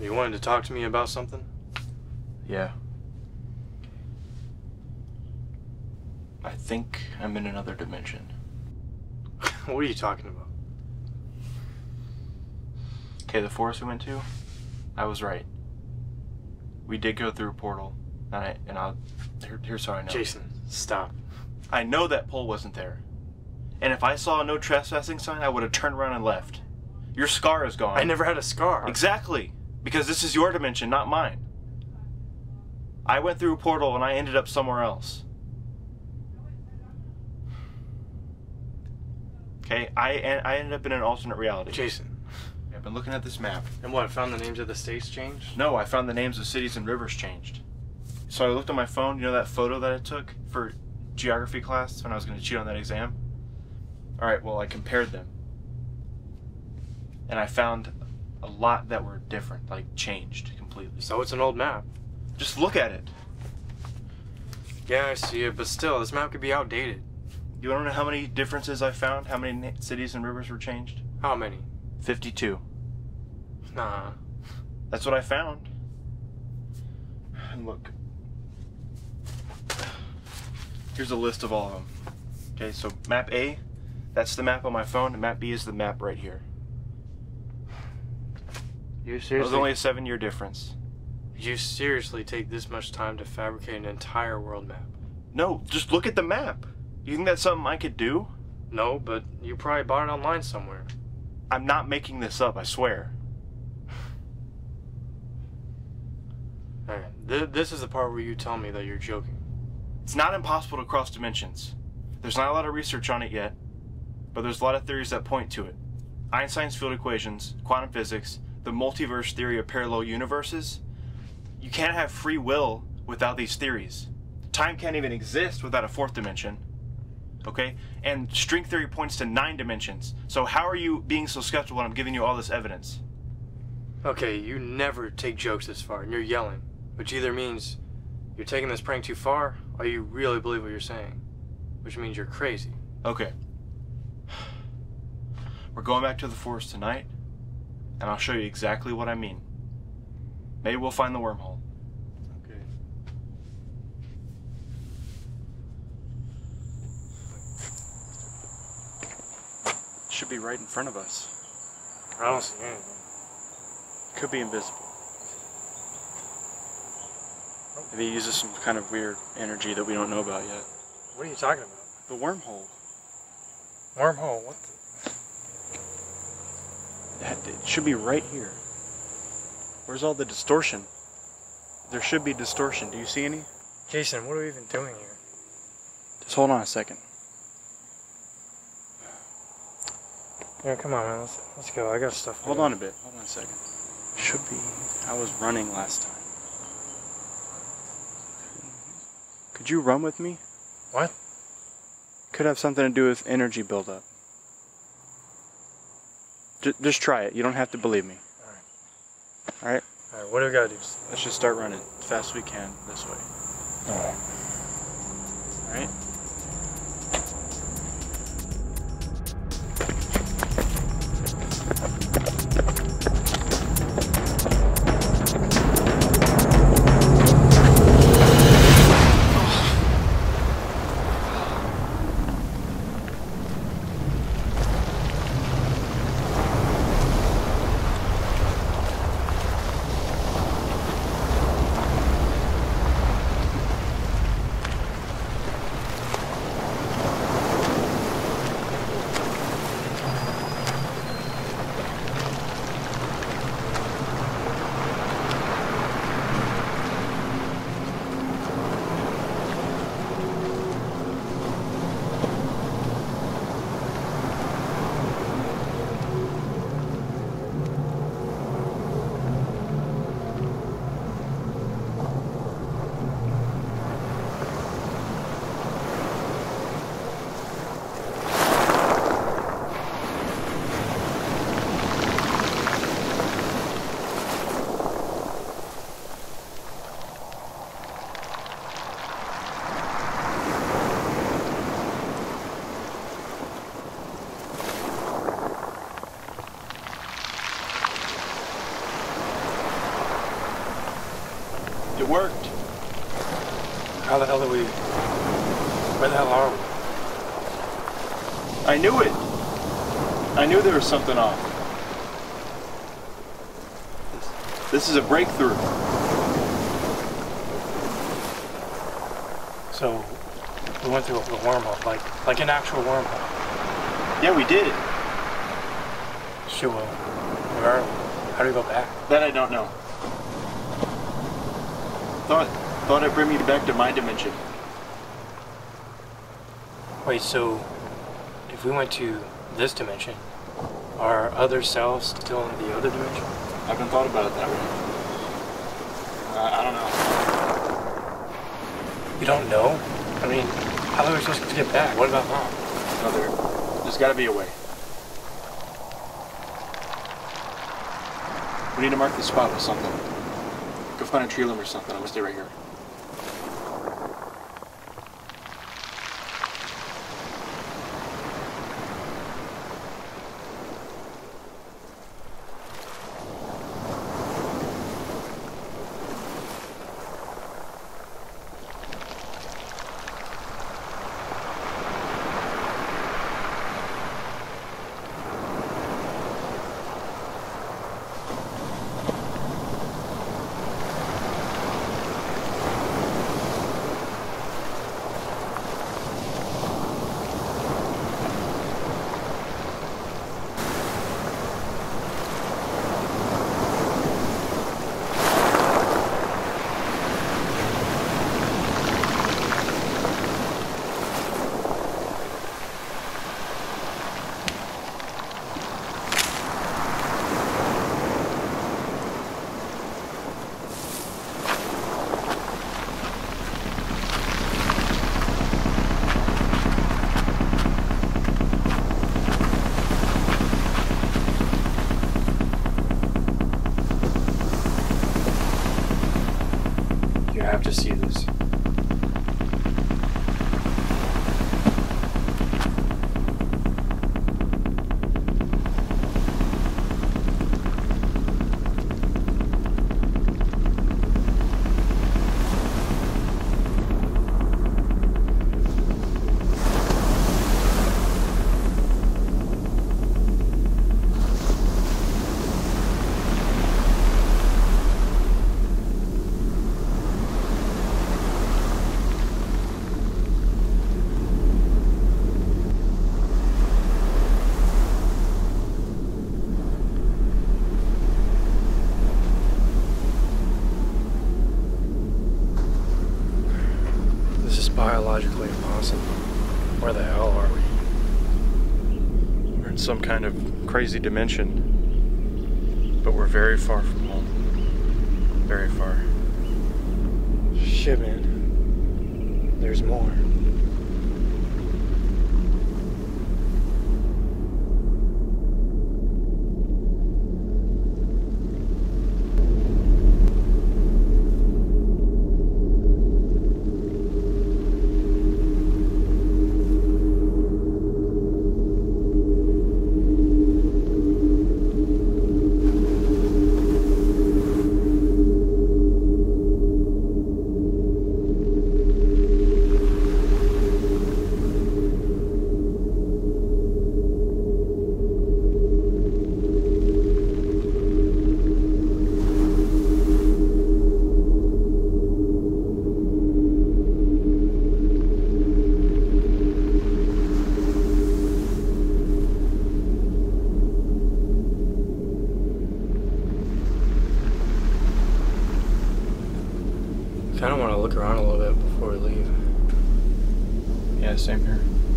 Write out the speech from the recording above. You wanted to talk to me about something? Yeah. I think I'm in another dimension. What are you talking about? Okay, the forest we went to, I was right. We did go through a portal, here's how I know. Jason, stop. I know that pole wasn't there. And if I saw a no trespassing sign, I would have turned around and left. Your scar is gone. I never had a scar. Exactly. Because this is your dimension, not mine. I went through a portal and I ended up somewhere else. Okay, I ended up in an alternate reality. Jason. I've been looking at this map. And what, found the names of the states changed? No, I found the names of cities and rivers changed. So I looked on my phone, you know that photo that I took for geography class when I was going to cheat on that exam? Alright, well I compared them. And I found a lot that were different, like changed completely. So it's an old map. Just look at it. Yeah, I see it, but still, this map could be outdated. You want to know how many differences I found? How many cities and rivers were changed? How many? 52. Nah. That's what I found. And look. Here's a list of all of them. Okay, so map A, that's the map on my phone, and map B is the map right here. You seriously? It was only a 7-year difference. You seriously take this much time to fabricate an entire world map? No, just look at the map. You think that's something I could do? No, but you probably bought it online somewhere. I'm not making this up, I swear. Alright, this is the part where you tell me that you're joking. It's not impossible to cross dimensions. There's not a lot of research on it yet, but there's a lot of theories that point to it. Einstein's field equations, quantum physics, the multiverse theory of parallel universes. You can't have free will without these theories. Time can't even exist without a fourth dimension. Okay, and string theory points to 9 dimensions. So how are you being so skeptical when I'm giving you all this evidence? Okay, you never take jokes this far, and you're yelling, which either means you're taking this prank too far, or you really believe what you're saying, which means you're crazy. Okay. We're going back to the forest tonight, and I'll show you exactly what I mean. Maybe we'll find the wormhole. Should be right in front of us. I don't see anything. Could be invisible. Maybe it uses some kind of weird energy that we don't know about yet. What are you talking about? The wormhole. Wormhole? What the? It should be right here. Where's all the distortion? There should be distortion. Do you see any? Jason, what are we even doing here? Just hold on a second. Yeah, come on, man. Let's go. I got stuff. Hold on a bit. Hold on a second. Should be. I was running last time. Could you run with me? What? Could have something to do with energy buildup. Just try it. You don't have to believe me. All right. All right. All right. What do we gotta do? Let's just start running as fast as we can this way. All right. All right. worked. How the hell are we? Where the hell are we? I knew it. I knew there was something off. This is a breakthrough. So we went through a wormhole, like an actual wormhole. Yeah, we did. Sure. Where are we? How do we go back? That I don't know. Thought I'd bring you back to my dimension. Wait, so if we went to this dimension, are other selves still in the other dimension? I haven't thought about it that way. I don't know. You don't know? I mean, how are we supposed to get back? What about mom? No, there's got to be a way. We need to mark the spot with something. Go find a tree limb or something. I'm gonna stay right here. Biologically impossible. Where the hell are we? We're in some kind of crazy dimension, but we're very far from home. Very far. Shit, man. There's more. I kind of want to look around a little bit before we leave. Yeah, same here.